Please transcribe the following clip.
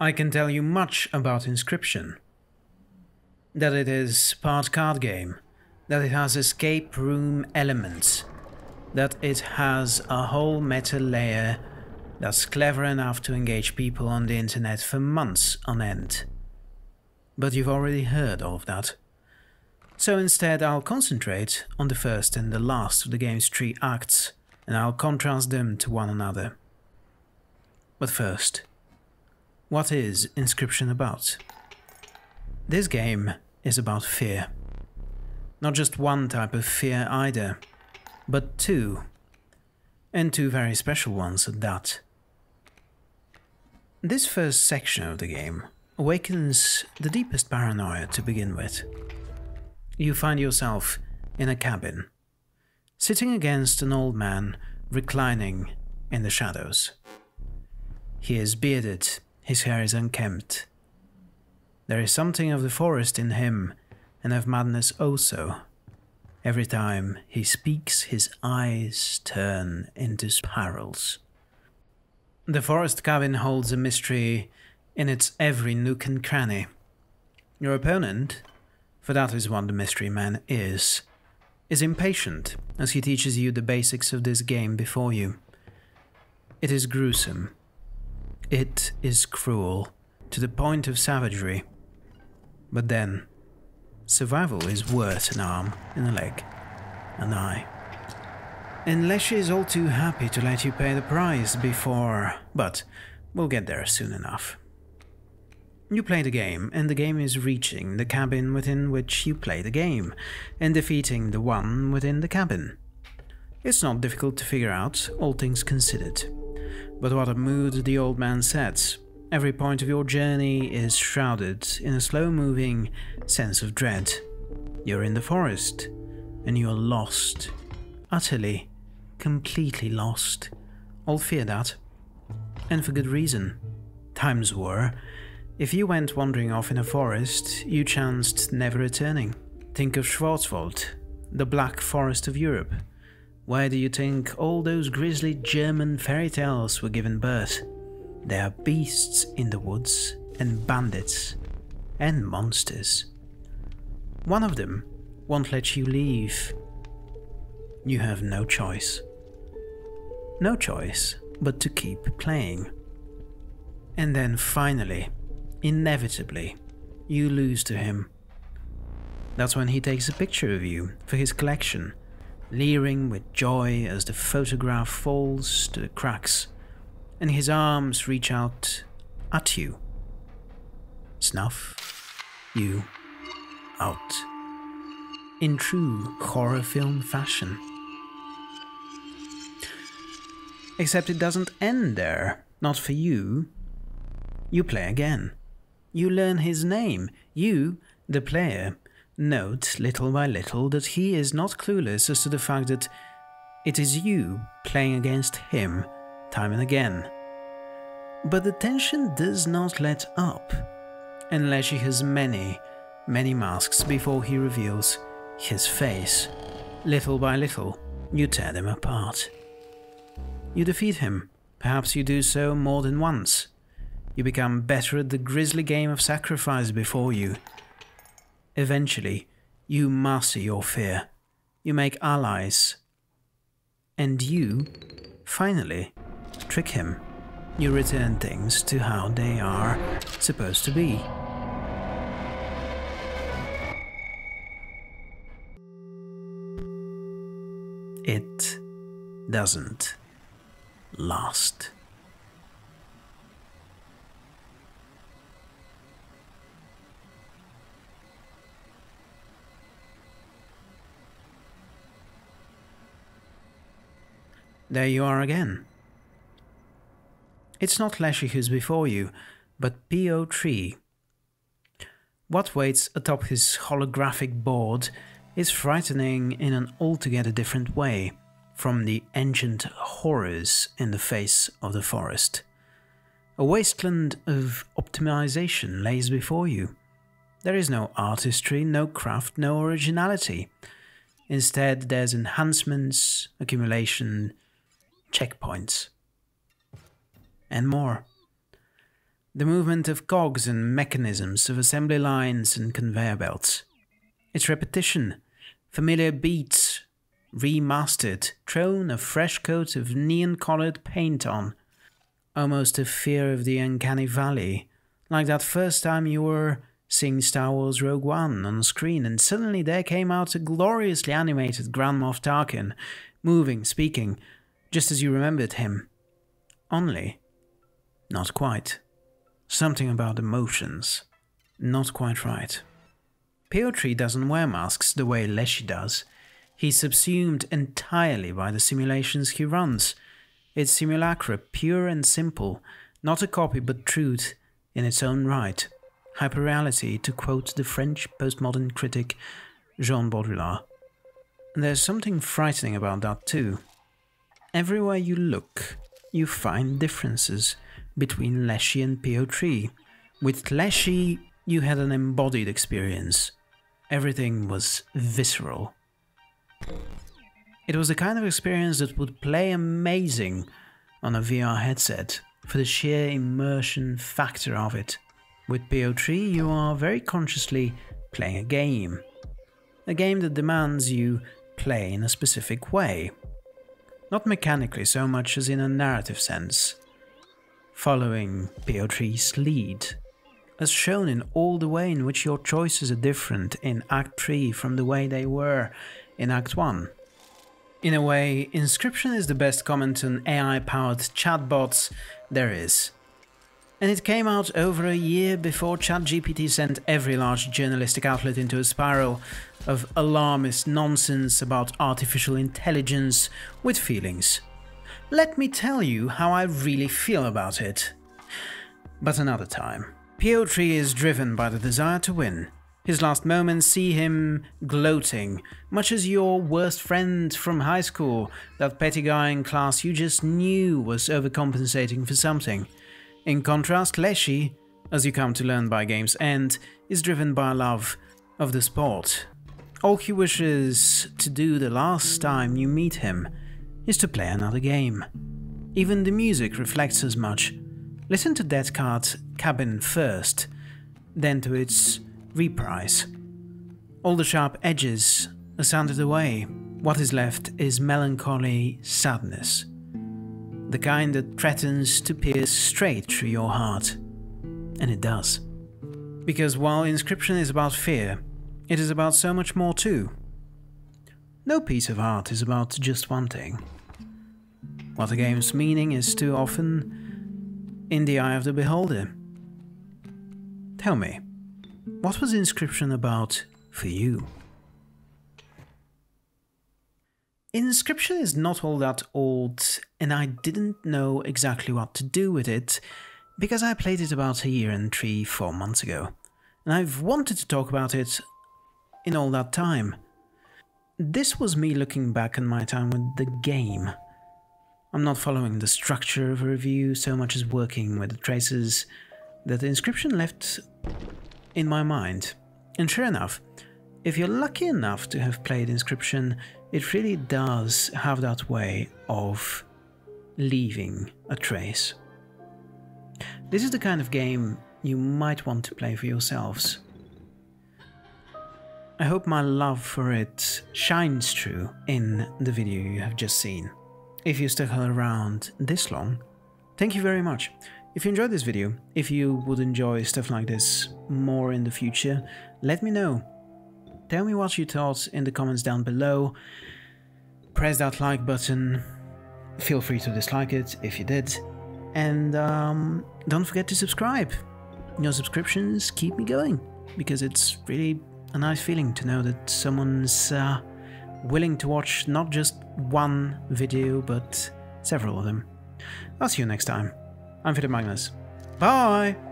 I can tell you much about Inscryption. That it is part card game, that it has escape room elements, that it has a whole meta layer that's clever enough to engage people on the internet for months on end. But you've already heard all of that. So instead I'll concentrate on the first and the last of the game's three acts, and I'll contrast them to one another. But first, what is Inscryption about? This game is about fear. Not just one type of fear either, but two, and two very special ones at that. This first section of the game awakens the deepest paranoia to begin with. You find yourself in a cabin, sitting against an old man reclining in the shadows. He is bearded, his hair is unkempt. There is something of the forest in him, and of madness also. Every time he speaks, his eyes turn into spirals. The forest cabin holds a mystery in its every nook and cranny. Your opponent, for that is what the mystery man is impatient as he teaches you the basics of this game before you. It is gruesome. It is cruel, to the point of savagery. But then, survival is worth an arm and a leg, an eye. And Leshy is all too happy to let you pay the price before, but we'll get there soon enough. You play the game, and the game is reaching the cabin within which you play the game, and defeating the one within the cabin. It's not difficult to figure out, all things considered. But what a mood the old man sets. Every point of your journey is shrouded in a slow-moving sense of dread. You're in the forest, and you're lost. Utterly, completely lost. All fear that. And for good reason. Times were, if you went wandering off in a forest, you chanced never returning. Think of Schwarzwald, the Black Forest of Europe. Why do you think all those grisly German fairy tales were given birth? There are beasts in the woods, and bandits, and monsters. One of them won't let you leave. You have no choice. No choice but to keep playing. And then finally, inevitably, you lose to him. That's when he takes a picture of you for his collection, leering with joy as the photograph falls to the cracks, and his arms reach out at you. Snuff you out. In true horror film fashion. Except it doesn't end there, not for you. You play again. You learn his name. You, the player, note little by little that he is not clueless as to the fact that it is you playing against him, time and again. But the tension does not let up, and Leshy has many, many masks before he reveals his face. Little by little, you tear them apart. You defeat him, perhaps you do so more than once. You become better at the grisly game of sacrifice before you. Eventually, you master your fear, you make allies, and you, finally, trick him. You return things to how they are supposed to be. It doesn't last. There you are again. It's not Leshy who's before you, but P03. What waits atop his holographic board is frightening in an altogether different way from the ancient horrors in the face of the forest. A wasteland of optimization lays before you. There is no artistry, no craft, no originality. Instead, there's enhancements, accumulation, checkpoints, and more. the movement of cogs and mechanisms of assembly lines and conveyor belts. Its repetition, familiar beats, remastered, thrown a fresh coat of neon-coloured paint on. Almost a fear of the uncanny valley, like that first time you were seeing Star Wars Rogue One on screen and suddenly there came out a gloriously animated Grand Moff Tarkin, moving, speaking, just as you remembered him. Only, not quite. Something about emotions. Not quite right. P03 doesn't wear masks the way Leshy does. He's subsumed entirely by the simulations he runs. It's simulacra, pure and simple, not a copy but truth in its own right. Hyperreality, to quote the French postmodern critic Jean Baudrillard. There's something frightening about that too. Everywhere you look, you find differences between Leshy and P03. With Leshy, you had an embodied experience. Everything was visceral. It was the kind of experience that would play amazing on a VR headset, for the sheer immersion factor of it. With P03, you are very consciously playing a game that demands you play in a specific way. Not mechanically so much as in a narrative sense, following P03's lead, as shown in all the way in which your choices are different in Act 3 from the way they were in Act 1. In a way, Inscryption is the best comment on AI-powered chatbots there is. And it came out over a year before ChatGPT sent every large journalistic outlet into a spiral of alarmist nonsense about artificial intelligence with feelings. Let me tell you how I really feel about it. But another time. P03 is driven by the desire to win. His last moments see him gloating, much as your worst friend from high school, that petty guy in class you just knew was overcompensating for something. In contrast, Leshy, as you come to learn by game's end, is driven by love of the sport. All he wishes to do the last time you meet him is to play another game. Even the music reflects as much. Listen to Death Card's Cabin first, then to its reprise. All the sharp edges are sanded away. What is left is melancholy sadness, the kind that threatens to pierce straight through your heart. And it does. Because while Inscryption is about fear, it is about so much more too. No piece of art is about just one thing. What a game's meaning is too often in the eye of the beholder. Tell me, what was Inscryption about for you? Inscryption is not all that old, and I didn't know exactly what to do with it, because I played it about a year and 3-4 months ago, and I've wanted to talk about it in all that time. This was me looking back on my time with the game. I'm not following the structure of a review so much as working with the traces that Inscryption left in my mind. And sure enough, if you're lucky enough to have played Inscryption, it really does have that way of leaving a trace. This is the kind of game you might want to play for yourselves. I hope my love for it shines through in the video you have just seen. If you stuck around this long, thank you very much. If you enjoyed this video, if you would enjoy stuff like this more in the future, let me know. Tell me what you thought in the comments down below. Press that like button. Feel free to dislike it if you did. And don't forget to subscribe. Your subscriptions keep me going, because it's really a nice feeling to know that someone's willing to watch not just one video, but several of them. I'll see you next time. I'm Filip Magnus. Bye!